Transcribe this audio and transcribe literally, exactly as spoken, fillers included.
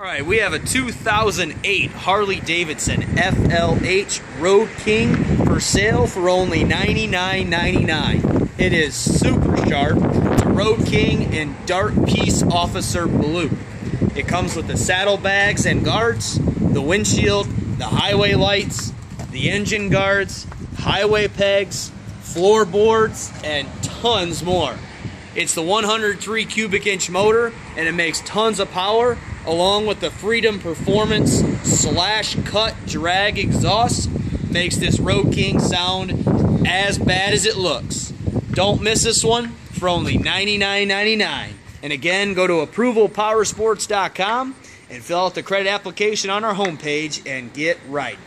All right, we have a two thousand eight Harley Davidson F L H Road King for sale for only ninety-nine ninety-nine. It is super sharp. It's a Road King in Dark Peace Officer Blue. It comes with the saddlebags and guards, the windshield, the highway lights, the engine guards, highway pegs, floorboards, and tons more. It's the one hundred three cubic inch motor, and it makes tons of power, along with the Freedom Performance slash cut drag exhaust, makes this Road King sound as bad as it looks. Don't miss this one for only ninety-nine ninety-nine. And again, go to approval powersports dot com and fill out the credit application on our homepage and get right.